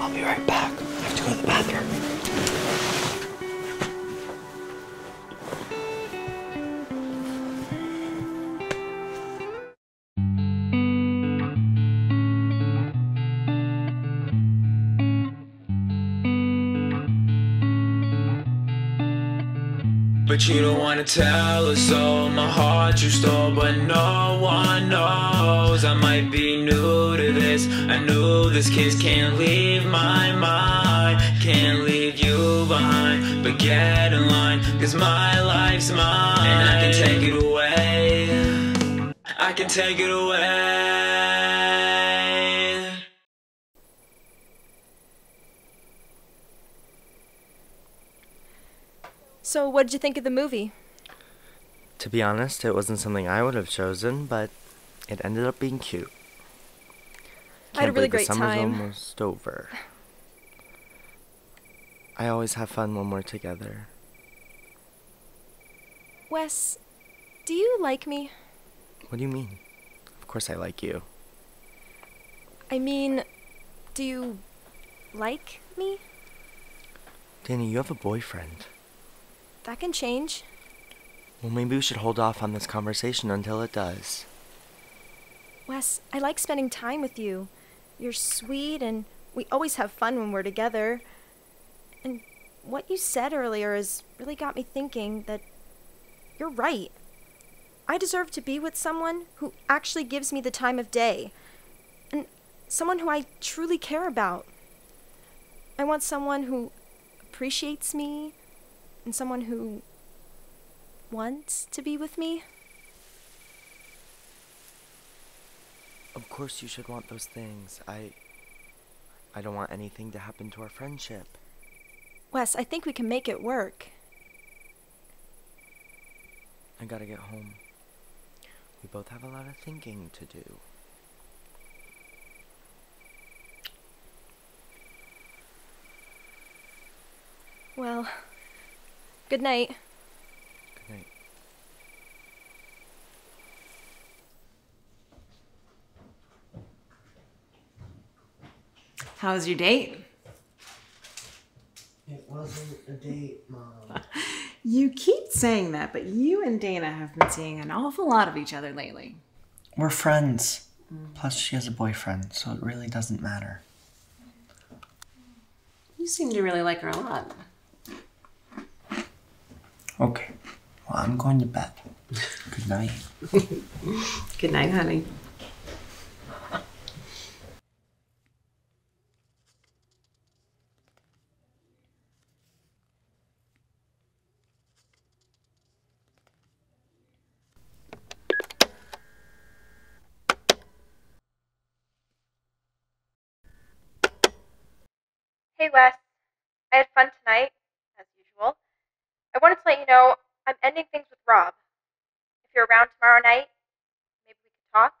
I'll be right back. I have to go to the bathroom. But you don't wanna tell us all my heart you stole, but no one knows. I might be new to this. I know this kiss can't leave my mind, can't leave you behind, but get in line, cause my life's mine, and I can take it away, I can take it away. So what did you think of the movie? To be honest, it wasn't something I would have chosen, but it ended up being cute. I had a really great time. Summer's almost over. I always have fun when we're together. Wes, do you like me? What do you mean? Of course I like you. I mean, do you like me? Danny, you have a boyfriend. That can change. Well, maybe we should hold off on this conversation until it does. Wes, I like spending time with you. You're sweet, and we always have fun when we're together. And what you said earlier has really got me thinking that you're right. I deserve to be with someone who actually gives me the time of day, and someone who I truly care about. I want someone who appreciates me, and someone who wants to be with me. Of course you should want those things. I don't want anything to happen to our friendship. Wes, I think we can make it work. I gotta get home. We both have a lot of thinking to do. Well, good night. Good night. How was your date? It wasn't a date, Mom. You keep saying that, but you and Dana have been seeing an awful lot of each other lately. We're friends. Plus, she has a boyfriend, so it really doesn't matter. You seem to really like her a lot. Okay. Well, I'm going to bed. Good night. Good night, honey. Hey Wes, I had fun tonight, as usual. I wanted to let you know I'm ending things with Rob. If you're around tomorrow night, maybe we can talk.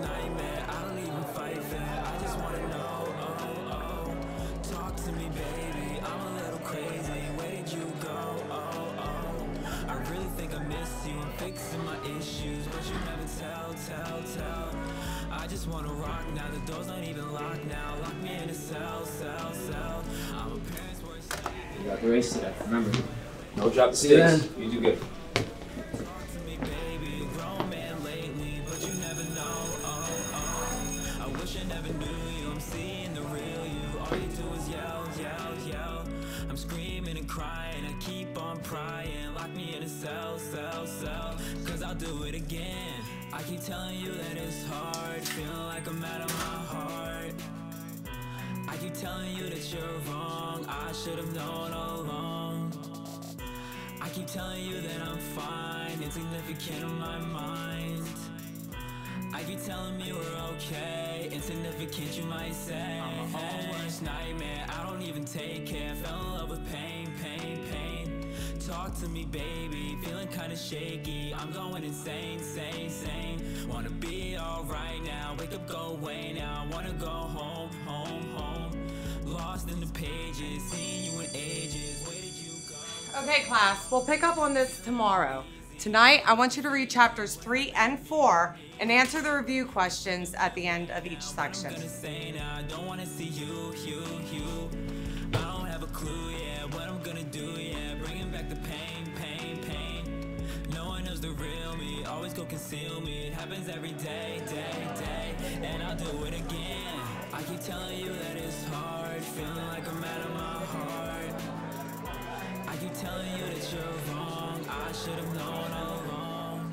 Nightmare, I don't even fight that. I just wanna know, talk to me, baby. I'm a little crazy. Where did you go? I really think I miss you. I'm fixing my issues, but you never tell. I just wanna rock now. The door's not even locked now. Lock me in a cell. I'm a parent's worst. You got the race today. Remember, no drop the sticks. You do good. Talk to me, baby. Grown man lately, but you never know. never knew you. I'm seeing the real you. All you do is yell, yell, yell. I'm screaming and crying. I keep on prying. Lock me in a cell, cell, cell. Cause I'll do it again. I keep telling you that it's hard. Feeling like I'm out of my heart. I keep telling you that you're wrong. I should have known all along. I keep telling you that I'm fine. Insignificant in my mind. I keep telling me we're okay. Insignificant, you might say. I'm my own worst nightmare. I don't even take care. Fell in love with pain, pain, pain. Talk to me, baby. Feeling kinda shaky. I'm going insane, sane, sane. Wanna be alright now. Wake up, go away now. I wanna go home, home, home. Lost in the pages. Seeing you in ages. Where did you go? Okay, class. We'll pick up on this tomorrow. Tonight, I want you to read chapters 3 and 4 and answer the review questions at the end of each section. I don't want to see you. I don't have a clue yet what I'm gonna do, yeah. Bringing back the pain. No one knows the real me, always go conceal me. It happens every day, and I'll do it again. I keep telling you that it's hard, feeling like I'm out of my heart. I keep telling you that you're wrong. I should have known all along.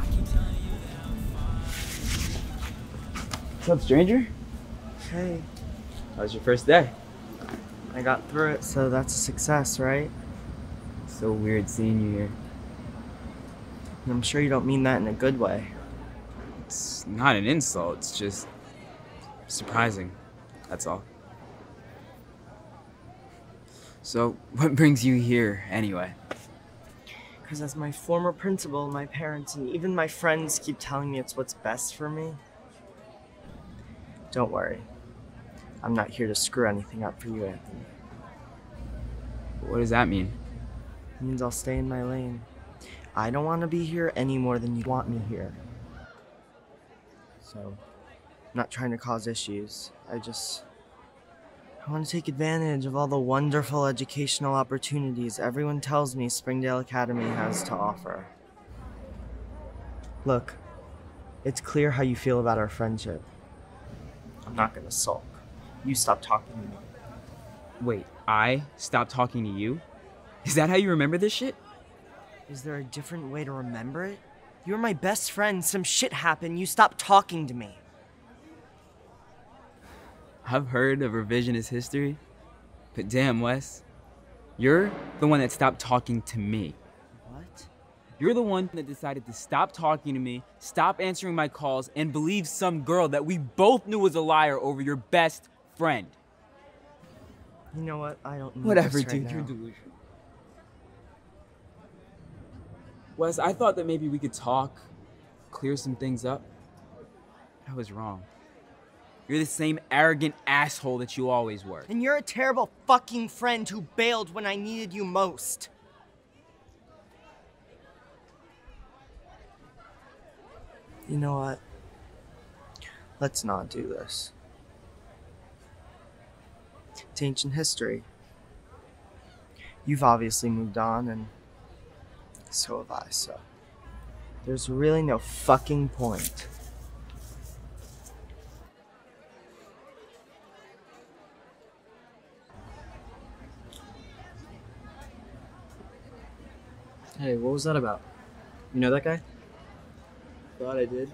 I keep telling you that I'm fine. What's up, stranger? Hey. How was your first day? I got through it, so that's a success, right? It's so weird seeing you here. I'm sure you don't mean that in a good way. It's not an insult, it's just surprising. That's all. So, what brings you here, anyway? Because as my former principal, my parents, and even my friends keep telling me it's what's best for me. Don't worry. I'm not here to screw anything up for you, Anthony. What does that mean? It means I'll stay in my lane. I don't want to be here any more than you want me here. So, I'm not trying to cause issues. I want to take advantage of all the wonderful educational opportunities everyone tells me Springdale Academy has to offer. Look, it's clear how you feel about our friendship. I'm not gonna sulk. You stop talking to me. Wait, I stop talking to you? Is that how you remember this shit? Is there a different way to remember it? You were my best friend, some shit happened, you stopped talking to me. I've heard of revisionist history, but damn, Wes, you're the one that stopped talking to me. What? You're the one that decided to stop talking to me, stop answering my calls, and believe some girl that we both knew was a liar over your best friend. You know what? I don't know. Whatever, dude, you're delusional. Wes, I thought that maybe we could talk, clear some things up. I was wrong. You're the same arrogant asshole that you always were. And you're a terrible fucking friend who bailed when I needed you most. You know what? Let's not do this. It's ancient history. You've obviously moved on, and so have I, so there's really no fucking point. Hey, what was that about? You know that guy? Thought I did.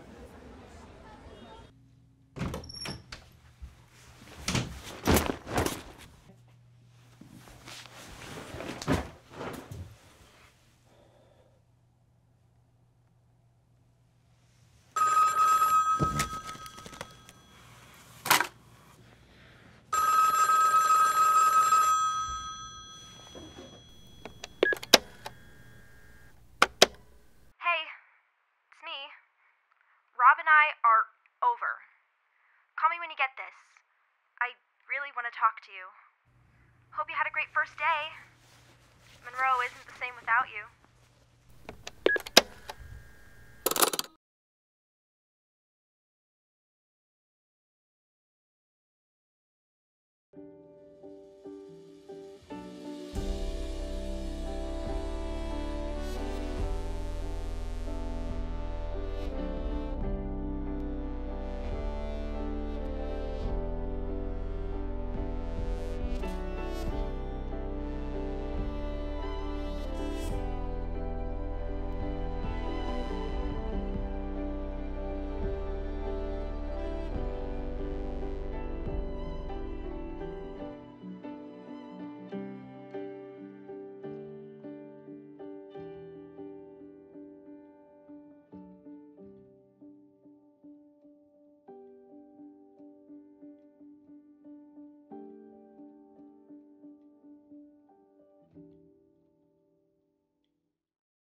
Talk to you. Hope you had a great first day. Monroe isn't the same without you.